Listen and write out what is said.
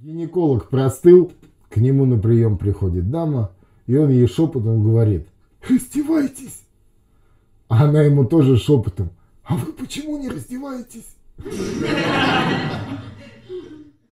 Гинеколог простыл, к нему на прием приходит дама, и он ей шепотом говорит: «Раздевайтесь!» А она ему тоже шепотом: «А вы почему не раздеваетесь?»